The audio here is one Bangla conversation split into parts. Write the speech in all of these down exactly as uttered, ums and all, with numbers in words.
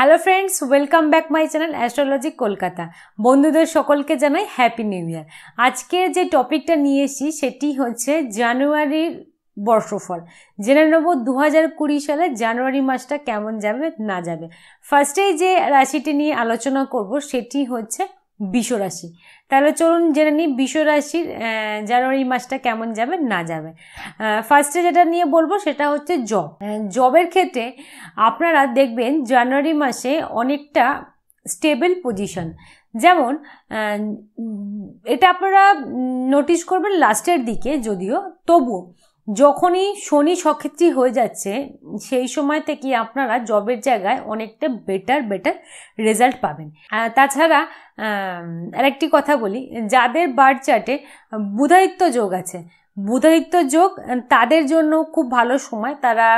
Hello friends, welcome back my channel astrologic Kolkata. बंधुदेर सकलके जानाई हैप्पी न्यू ईयर। आजके जे टपिकटा निये एसेछि सेटी होच्छे जानुआरिर बर्षफल। जेने नेब दो हज़ार बीस साले जानुआरि मासटा केमन जाबे ना जाबे। फार्स्टेई जे राशिटी निये आलोचना करब सेटी होच्छे बिष राशि। ताहले चलुन जेने निई बिष राशिर जानुआरि मासटा केमन जाबे ना जाबे। फार्स्टे जेटा निये बोलबो सेटा होच्छे जब। जबेर क्षेत्रे आपनारा देखबेन जानुआरि मासे अनेकटा स्टेबल पजिशन, जेमन एटा आपनारा नोटिस करबेन लास्टेर दिके, जदिओ तबुओ যখনই শনি সক্ষেত্রী হয়ে যাচ্ছে সেই সময় থেকে আপনারা জবের জায়গায় অনেকটা বেটার বেটার রেজাল্ট পাবেন। তাছাড়া আরেকটি কথা বলি, যাদের বার্থ চার্টে বুধাদিত্য যোগ আছে, বুধাদিত্য যোগ তাদের জন্য খুব ভালো সময়। তারা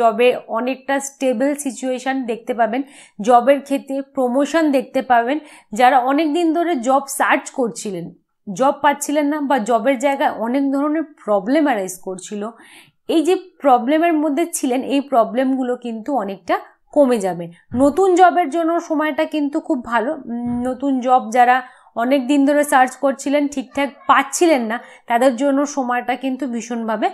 জবে অনেকটা স্টেবল সিচুয়েশন দেখতে পাবেন, জবের ক্ষেত্রে প্রমোশন দেখতে পাবেন। যারা অনেক দিন ধরে জব সার্চ করছিলেন, জব পাচ্ছিলেন না বা জবের জায়গায় অনেক ধরনের প্রবলেম অ্যারাইজ করছিল, এই যে প্রবলেমের মধ্যে ছিলেন এই প্রবলেমগুলো কিন্তু অনেকটা কমে যাবে। নতুন জবের জন্য সময়টা কিন্তু খুব ভালো। নতুন জব যারা অনেক দিন ধরে সার্চ করছিলেন ঠিকঠাক পাচ্ছিলেন না, তাদের জন্য সময়টা কিন্তু ভীষণভাবে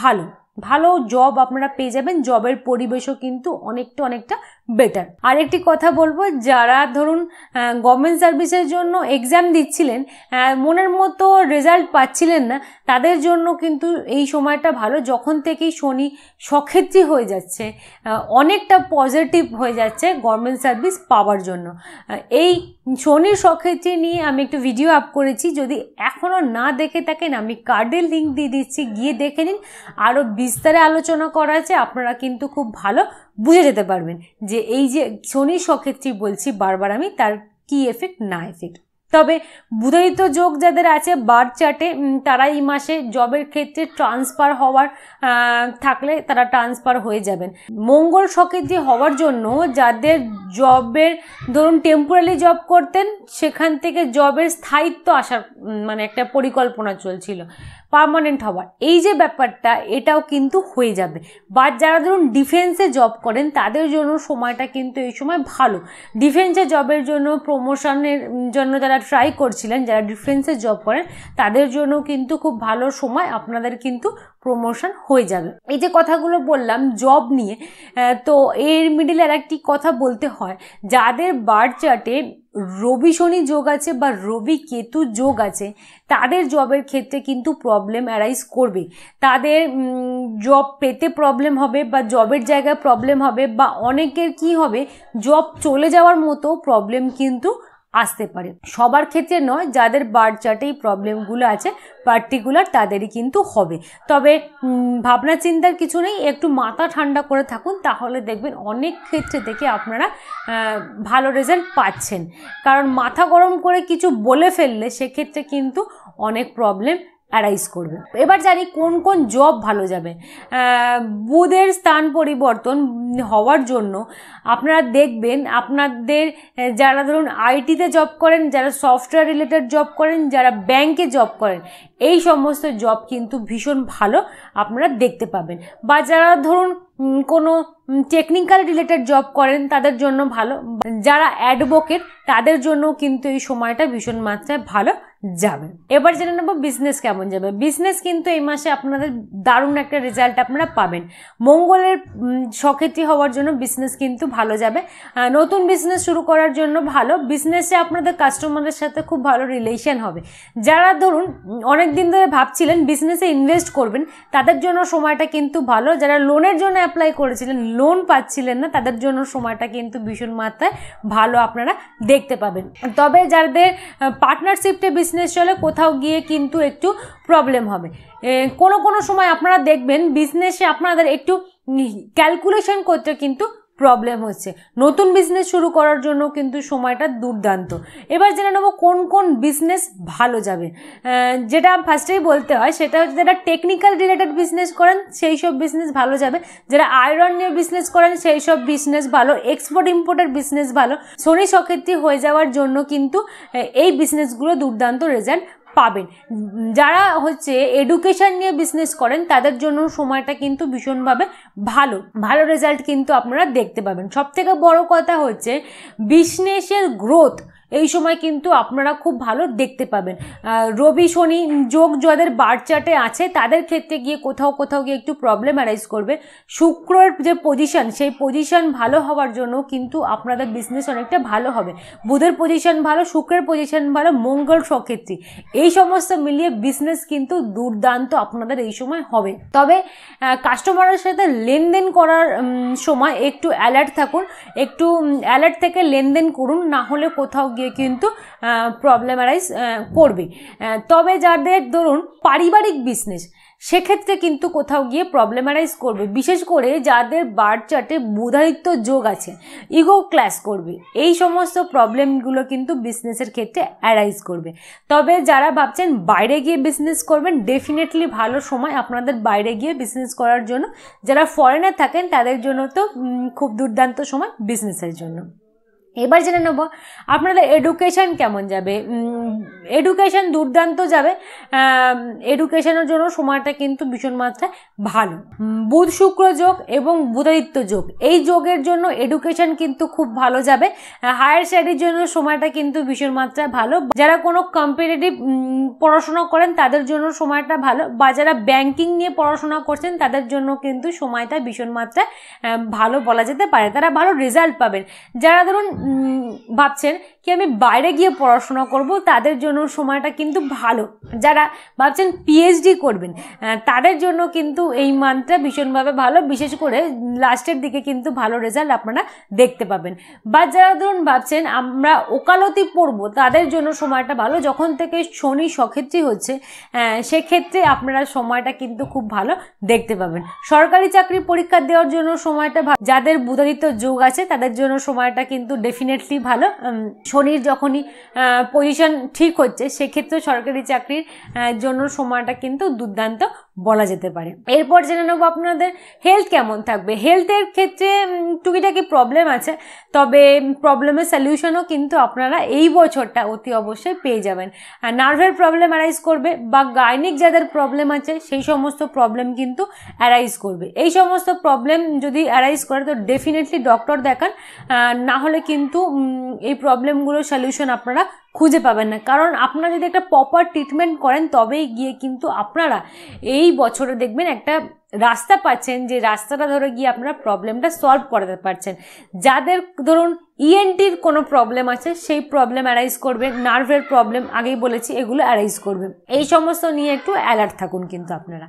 ভালো। ভালো জব আপনারা পেয়ে যাবেন, জবের পরিবেশও কিন্তু অনেকটা অনেকটা বেটার। আরেকটি কথা বলবো, যারা ধরুন গভর্নমেন্ট সার্ভিসের জন্য এক্সাম দিচ্ছিলেন মনের মতো রেজাল্ট পাচ্ছিলেন না, তাদের জন্য কিন্তু এই সময়টা ভালো। যখন থেকেই শনি সক্ষেত্রী হয়ে যাচ্ছে অনেকটা পজিটিভ হয়ে যাচ্ছে গভর্নমেন্ট সার্ভিস পাওয়ার জন্য। এই শনির সক্ষেত্রী নিয়ে আমি একটু ভিডিও আপ করেছি, যদি এখনও না দেখে থাকেন আমি কার্ডের লিঙ্ক দিয়ে দিচ্ছি, গিয়ে দেখে নিন। আরও বিস্তারে আলোচনা করা আছে, আপনারা কিন্তু খুব ভালো বুঝে যেতে পারবেন যে এই যে শনি সক্ষেত্রী বলছি বারবার আমি, তার কি এফেক্ট না এফেক্ট। তবে বুধাদিত্য যোগ যাদের আছে বার্থ চার্টে, তারা এই মাসে জবের ক্ষেত্রে ট্রান্সফার হওয়ার থাকলে তারা ট্রান্সফার হয়ে যাবেন। মঙ্গল সক্ষেত্রী হওয়ার জন্য যাদের জবের ধরুন টেম্পোরারি জব করতেন, সেখান থেকে জবের স্থায়িত্ব আসার মানে একটা পরিকল্পনা চলছিল পার্মানেন্ট হওয়ার, এই যে ব্যাপারটা এটাও কিন্তু হয়ে যাবে। বা যারা ধরুন ডিফেন্সে জব করেন তাদের জন্য সময়টা কিন্তু এই সময় ভালো। ডিফেন্সে জবের জন্য প্রমোশনের জন্য যারা ট্রাই করছিলেন, যারা ডিফেন্সে জব করেন তাদের জন্য কিন্তু খুব ভালো সময়, আপনাদের কিন্তু প্রমোশন হয়ে যাবে। এই যে কথাগুলো বললাম জব নিয়ে, তো এর মিডিলে আর একটি কথা বলতে হয়, যাদের বার্থ চার্টে রবি শনি যোগ আছে বা রবি কেতু যোগ আছে তাদের জবের ক্ষেত্রে কিন্তু প্রবলেম অ্যারাইজ করবে। তাদের জব পেতে প্রবলেম হবে বা জবের জায়গায় প্রবলেম হবে, বা অনেকের কি হবে জব চলে যাওয়ার মতো প্রবলেম কিন্তু আসতে পারে। সবার ক্ষেত্রে নয়, যাদের বার্থ চার্টেই প্রবলেমগুলো আছে পার্টিকুলার তাদেরই কিন্তু হবে। তবে ভাবনা চিন্তার কিছু নেই, একটু মাথা ঠান্ডা করে থাকুন, তাহলে দেখবেন অনেক ক্ষেত্রে থেকে আপনারা ভালো রেজাল্ট পাচ্ছেন। কারণ মাথা গরম করে কিছু বলে ফেললে সেক্ষেত্রে কিন্তু অনেক প্রবলেম অ্যারাইজ করবে। এবার জানি কোন কোন জব ভালো যাবে। বুধের স্থান পরিবর্তন হওয়ার জন্য আপনারা দেখবেন আপনাদের যারা ধরুন আইটিতে জব করেন, যারা সফটওয়্যার রিলেটেড জব করেন, যারা ব্যাংকে জব করেন, এই সমস্ত জব কিন্তু ভীষণ ভালো আপনারা দেখতে পাবেন। বা যারা ধরুন কোনো টেকনিক্যাল রিলেটেড জব করেন তাদের জন্য ভালো। যারা অ্যাডভোকেট তাদের জন্য কিন্তু এই সময়টা ভীষণ মাত্রায় ভালো যাবে। এবার জেনে নেব বিজনেস কেমন যাবে। বিজনেস কিন্তু এই মাসে আপনাদের দারুণ একটা রেজাল্ট আপনারা পাবেন। মঙ্গলের সক্ষেত্রী হওয়ার জন্য বিজনেস কিন্তু ভালো যাবে। নতুন বিজনেস শুরু করার জন্য ভালো। বিজনেসে আপনাদের কাস্টমারের সাথে খুব ভালো রিলেশন হবে। যারা ধরুন অনেক দিন ধরে ভাবছিলেন বিজনেসে ইনভেস্ট করবেন তাদের জন্য সময়টা কিন্তু ভালো। যারা লোনের জন্য অ্যাপ্লাই করেছিলেন লোন পাচ্ছিলেন না তাদের জন্য সময়টা কিন্তু ভীষণ মাত্রায় ভালো আপনারা দেখতে পাবেন। তবে যাদের পার্টনারশিপে বিজনেস চলে কোথাও গিয়ে কিন্তু একটু প্রবলেম হবে। কোনো কোনো সময় আপনারা দেখবেন বিজনেসে আপনাদের একটু ক্যালকুলেশন করতে কিন্তু প্রবলেম হচ্ছে। নতুন বিজনেস শুরু করার জন্য কিন্তু সময়টা দুর্দান্ত। এবার জেনে নেব কোন কোন বিজনেস ভালো যাবে। যেটা ফার্স্টেই বলতে হয় সেটা হচ্ছে যারা টেকনিক্যাল রিলেটেড বিজনেস করেন সেই সব বিজনেস ভালো যাবে। যারা আয়রন নিয়ে বিজনেস করেন সেই সব বিজনেস ভালো। এক্সপোর্ট ইম্পোর্টের বিজনেস ভালো। শনি সক্ষেত্রী হয়ে যাওয়ার জন্য কিন্তু এই বিজনেসগুলো দুর্দান্ত রেজাল্ট পাবেন। যারা হচ্ছে এডুকেশন নিয়ে বিজনেস করেন তাদের জন্য সময়টা কিন্তু ভীষণভাবে ভালো ভালো রেজাল্ট কিন্তু আপনারা দেখতে পাবেন। সবথেকে বড় কথা হচ্ছে বিজনেসের গ্রোথ এই সময় কিন্তু আপনারা খুব ভালো দেখতে পাবেন। রবি শনি যোগ যাদের বার চার্টে আছে তাদের ক্ষেত্রে গিয়ে কোথাও কোথাও গিয়ে একটু প্রবলেম অ্যারাইজ করবে। শুক্রের যে পজিশন সেই পজিশন ভালো হওয়ার জন্য কিন্তু আপনাদের বিজনেস অনেকটা ভালো হবে। বুধের পজিশন ভালো, শুক্রের পজিশন ভালো, মঙ্গল সক্ষেত্রী, এই সমস্ত মিলিয়ে বিজনেস কিন্তু দুর্দান্ত আপনাদের এই সময় হবে। তবে কাস্টমারের সাথে লেনদেন করার সময় একটু অ্যালার্ট থাকুন, একটু অ্যালার্ট থেকে লেনদেন করুন, না হলে কোথাও গিয়ে কিন্তু প্রবলেম অ্যারাইজ করবে। তবে যাদের ধরুন পারিবারিক বিজনেস সেক্ষেত্রে কিন্তু কোথাও গিয়ে প্রবলেম অ্যারাইজ করবে, বিশেষ করে যাদের বার্থ চার্টে বুধাদিত্য যোগ আছে ইগো ক্লাস করবে। এই সমস্ত প্রবলেমগুলো কিন্তু বিজনেসের ক্ষেত্রে অ্যারাইজ করবে। তবে যারা ভাবছেন বাইরে গিয়ে বিজনেস করবেন ডেফিনেটলি ভালো সময় আপনাদের বাইরে গিয়ে বিজনেস করার জন্য। যারা ফরেনার থাকেন তাদের জন্য তো খুব দুর্দান্ত সময় বিজনেসের জন্য। এবার জেনে নেব আপনাদের এডুকেশান কেমন যাবে। এডুকেশান দুর্দান্ত যাবে, এডুকেশানের জন্য সময়টা কিন্তু ভীষণ মাত্রায় ভালো। বুধ শুক্র যোগ এবং বুধাদিত্য যোগ এই যোগের জন্য এডুকেশান কিন্তু খুব ভালো যাবে। হায়ার স্টাডির জন্য সময়টা কিন্তু ভীষণ মাত্রায় ভালো। যারা কোনো কম্পিটিটিভ পড়াশোনা করেন তাদের জন্য সময়টা ভালো, বা যারা ব্যাংকিং নিয়ে পড়াশোনা করছেন তাদের জন্য কিন্তু সময়টা ভীষণ মাত্রায় ভালো বলা যেতে পারে। তারা ভালো রেজাল্ট পাবেন। যারা ধরুন ভাবছেন কি আমি বাইরে গিয়ে পড়াশোনা করব তাদের জন্য সময়টা কিন্তু ভালো। যারা ভাবছেন পিএইচডি করবেন তাদের জন্য কিন্তু এই মান্থটা ভীষণভাবে ভালো, বিশেষ করে লাস্টের দিকে কিন্তু ভালো রেজাল্ট আপনারা দেখতে পাবেন। বা যারা ধরুন ভাবছেন আমরা ওকালতি পড়ব তাদের জন্য সময়টা ভালো। যখন থেকে শনি সক্ষেত্রী হচ্ছে সেক্ষেত্রে আপনারা সময়টা কিন্তু খুব ভালো দেখতে পাবেন। সরকারি চাকরি পরীক্ষা দেওয়ার জন্য সময়টা ভালো। যাদের বুধাদিত্য যোগ আছে তাদের জন্য সময়টা কিন্তু ডেফিনেটলি ভালো। শনির যখনই পজিশন ঠিক হচ্ছে সেক্ষেত্রে সরকারি চাকরির জন্য সময়টা কিন্তু দুর্দান্ত বলা যেতে পারে। এরপর জেনে নেব আপনাদের হেলথ কেমন থাকবে। হেলথের ক্ষেত্রে টুকিটাকি প্রবলেম আছে, তবে প্রবলেমের সলিউশনও কিন্তু আপনারা এই বছরটা অতি অবশ্যই পেয়ে যাবেন। নার্ভের প্রবলেম অ্যারাইজ করবে, বা গাইনিক যাদের প্রবলেম আছে সেই সমস্ত প্রবলেম কিন্তু অ্যারাইজ করবে। এই সমস্ত প্রবলেম যদি অ্যারাইজ করে তো ডেফিনেটলি ডক্টর দেখান, না হলে কিন্তু এই প্রবলেমগুলোর সলিউশন আপনারা খুঁজে পাবেন না। কারণ আপনারা যদি একটা প্রপার ট্রিটমেন্ট করেন তবেই গিয়ে কিন্তু আপনারা এই বছরে দেখবেন একটা রাস্তা পাচ্ছেন, যে রাস্তাটা ধরে গিয়ে আপনারা প্রবলেমটা সলভ করতে পারছেন। যাদের ধরুন ইএনটির কোনো প্রবলেম আছে সেই প্রবলেম অ্যারাইজ করবে, নার্ভের প্রবলেম আগেই বলেছি এগুলো অ্যারাইজ করবে। এই সমস্ত নিয়ে একটু অ্যালার্ট থাকুন কিন্তু আপনারা।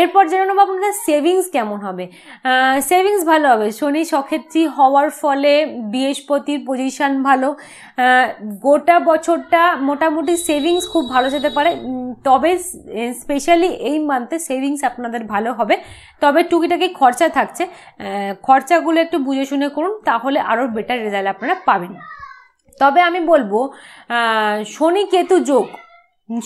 এরপর জেনে নেব আপনাদের সেভিংস কেমন হবে। সেভিংস ভালো হবে। শনি সক্ষেত্রী হওয়ার ফলে বৃহস্পতির পজিশান ভালো। গোটা বছরটা মোটামুটি সেভিংস খুব ভালো যেতে পারে, তবে স্পেশালি এই মান্থে সেভিংস আপনাদের ভালো হবে। তবে টুকিটাকি খরচা থাকছে, খরচাগুলো একটু বুঝে শুনে করুন, তাহলে আরও বেটার রেজাল্ট আপনারা পাবেন। তবে আমি বলবো শনি কেতু যোগ,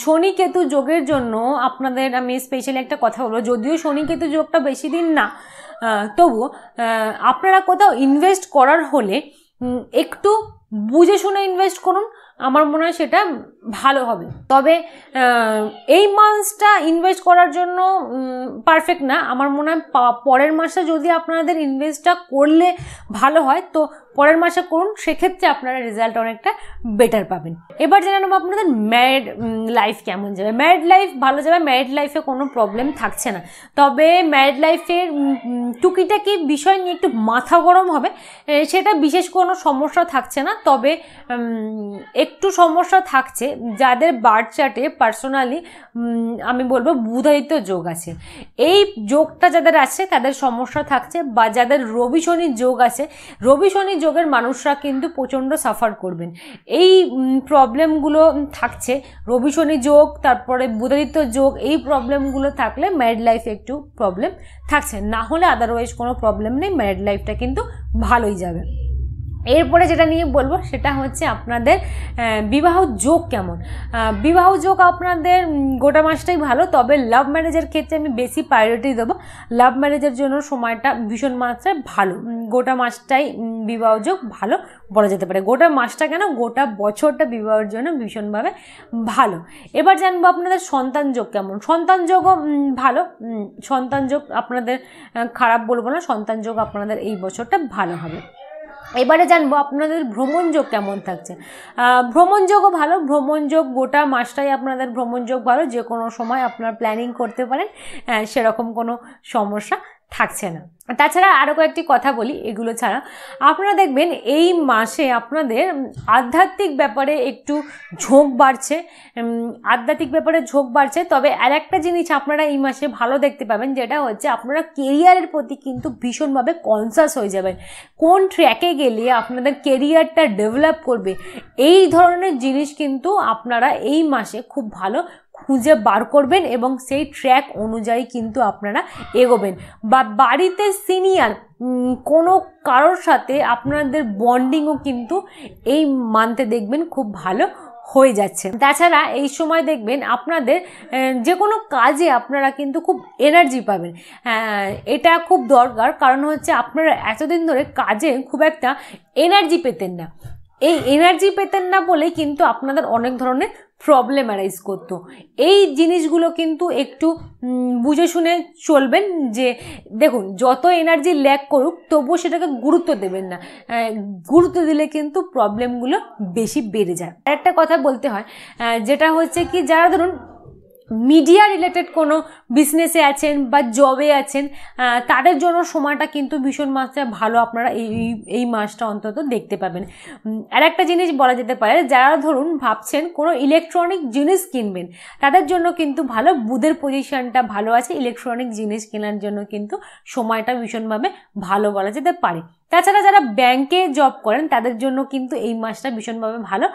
শনি কেতু যোগের জন্য আপনাদের আমি স্পেশালি একটা কথা বলবো। যদিও শনি কেতু যোগটা বেশি দিন না, তবু আপনারা কোথাও ইনভেস্ট করার হলে একটু বুঝে শুনে ইনভেস্ট করুন, আমার মনে হয় সেটা ভালো হবে। তবে এই মাসটা ইনভেস্ট করার জন্য পারফেক্ট না, আমার মনে হয় পরের মাসে যদি আপনাদের ইনভেস্টটা করলে ভালো হয় তো পরের মাসে করুন, সেক্ষেত্রে আপনারা রেজাল্ট অনেকটা বেটার পাবেন। এবার জেনে নেব আপনাদের ম্যারিড লাইফ কেমন যাবে। ম্যারিড লাইফ ভালো যাবে, ম্যারিড লাইফে কোনো প্রবলেম থাকছে না। তবে ম্যারিড লাইফের টুকিটাকি বিষয় নিয়ে একটু মাথা গরম হবে, সেটা বিশেষ কোনো সমস্যা থাকছে না। তবে একটু সমস্যা থাকছে যাদের বার্থ চার্টে পার্সোনালি আমি বলবো বুধাদিত্য যোগ আছে, এই যোগটা যাদের আছে তাদের সমস্যা থাকছে। বা যাদের রবি শনি যোগ আছে, রবি শনি যোগের মানুষরা কিন্তু প্রচণ্ড সাফার করবেন, এই প্রবলেমগুলো থাকছে। রবি শনি যোগ, তারপরে বুধাদিত্য যোগ, এই প্রবলেমগুলো থাকলে ম্যারিড লাইফে একটু প্রবলেম থাকছে, না হলে আদারওয়াইজ কোনো প্রবলেম নেই। ম্যারিড লাইফটা কিন্তু ভালোই যাবে। एरपरे जेटा निये बोलबो सेटा होच्छे आपनादेर विवाह जोग केमन। विवाह जोग आपनादेर गोटा मासटाई भालो, तबे लाभ मैरेजर क्षेत्रे आमि बेशी प्रायोरिटी देबो। लाभ मैरेजर जोन्नो समयटा भीषण मात्राय भालो, गोटा मासटाई विवाह जोग भालो बला जेते पारे। गोटा मासटा केन गोटा बछरटा विवाहेर जोन्नो भीषणभावे भालो। एबार जानबो आपनादेर सन्तान जोग केमन। सन्तान जोगो भालो, सन्तान जोग आपनादेर खाराप बोलबो ना, सन्तान जोग आपनादेर एई बछरटा भालो होबे। एबारे जानबो आपनादेर भ्रमण जोग केमन थाकछे। भ्रमण जोगो भालो, भ्रमण जोग गोटा मासटाई आपनादेर भ्रमण जोग भालो, जे कोनो समय आपनारा प्लानिंग करते पारेन, सेरकम कोनो समस्या थाकछे ना। তাছাড়া আরো কয়েকটি কথা বলি, এগুলো ছাড়া আপনারা দেখবেন এই মাসে আপনাদের আধ্যাত্মিক ব্যাপারে একটু ঝোঁক বাড়ছে, আধ্যাত্মিক ব্যাপারে ঝোঁক বাড়ছে। তবে আরেকটা জিনিস আপনারা এই মাসে ভালো দেখতে পাবেন, যেটা হচ্ছে আপনারা ক্যারিয়ারের প্রতি কিন্তু ভীষণভাবে কনসাস হয়ে যাবেন। কোন ট্র্যাকে গেলে আপনাদের ক্যারিয়ারটা ডেভেলপ করবে, এই ধরনের জিনিস কিন্তু আপনারা এই মাসে খুব ভালো খুঁজে বার করবেন এবং সেই ট্র্যাক অনুযায়ী কিন্তু আপনারা এগোবেন। বা বাড়িতে সিনিয়র কোনো কারোর সাথে আপনাদের বন্ডিংও কিন্তু এই মানতে দেখবেন খুব ভালো হয়ে যাচ্ছে। তাছাড়া এই সময় দেখবেন আপনাদের যে কোনো কাজে আপনারা কিন্তু খুব এনার্জি পাবেন। এটা খুব দরকার, কারণ হচ্ছে আপনারা এতদিন ধরে কাজে খুব একটা এনার্জি পেতেন না। এই এনার্জি পেতেন না বলে কিন্তু আপনাদের অনেক ধরনের प्रॉब्लम अराइज करतो। ये जिनिसगुलो किन्तु एकटू बुझे शुने चलबेन। जे देखुन जतो एनार्जी लैक करुक तबुओ सेटाके गुरुत्व देबेन ना, गुरुत्व दिले किन्तु प्रॉब्लमगुलो बेशी बेड़े जाय। आरेकटा कथा बोलते हय, जेटा होच्छे कि जारा धरुन मीडिया रिलेटेड कोनो बिजनेसे आছেন বা জবে আছেন, তাদের জন্য সময়টা কিন্তু ভীষণ মাত্রায় ভালো আপনারা এই এই মাসটা অন্তত দেখতে পাবেন। আরেকটা জিনিস বলা যেতে পারে, যারা ধরুন ভাবছেন কোনো ইলেকট্রনিক জিনিস কিনবেন, তাদের জন্য কিন্তু ভালো, বুধের পজিশনটা ভালো আছে, ইলেকট্রনিক জিনিস কেনার জন্য কিন্তু সময়টা ভীষণভাবে ভালো বলা যেতে পারে। তাছাড়া যারা ব্যাংকে জব করেন তাদের জন্য কিন্তু এই মাসটা ভীষণভাবে ভালো,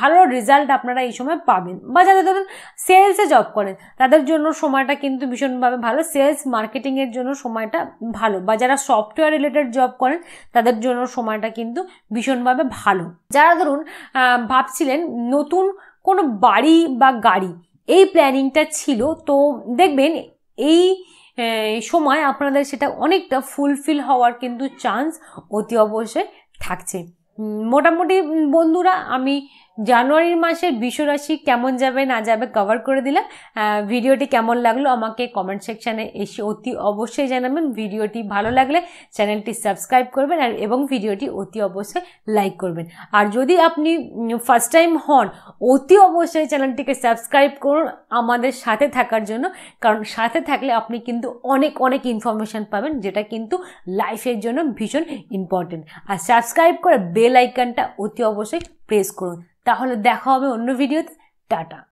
ভালো রেজাল্ট আপনারা এই সময় পাবেন। বা যারা ধরুন সেলসে জব করেন তাদের জন্য সময়টা কিন্তু ভীষণভাবে ভালো, সেলস মার্কেটিংয়ের জন্য সময়টা ভালো। বা যারা সফটওয়্যার রিলেটেড জব করেন তাদের জন্য সময়টা কিন্তু ভীষণভাবে ভালো। যারা ধরুন ভাবছিলেন নতুন কোনো বাড়ি বা গাড়ি, এই প্ল্যানিংটা ছিল, তো দেখবেন এই समय आपनादेर सेटा अनेकटा फुलफिल होवार किन्तु चान्स अति अवश्य थाकछे। मोटामुटी बंधुरा आमी जानुआरी मासेर बिषराशि केमन जाबे ना जाबे कवर करे दिलाम। भिडियोटी केमन लागलो आमाके कमेंट सेक्शने एसे अति अवश्यई जानाबेन। भिडियोटी भालो लागले चैनलटी सबस्क्राइब करबेन आर एबं भिडियोटी अति अवश्य लाइक करबेन। आर जोदि आपनि फार्स्ट टाइम हन अति अवश्यई चैनलटिके सबस्क्राइब करुन आमादेर साथे थाकार जोन्नो, कारण साथे थाकले आपनि किन्तु अनेक अनेक इनफरमेशन पाबेन, जेटा किन्तु लाइफेर जोन्नो भीषण इम्पोर्टेंट। आर सबस्क्राइब करे बेल आइकनटा अति अवश्यई प्रेस करुन। তাহলে দেখা হবে অন্য ভিডিওতে। টাটা।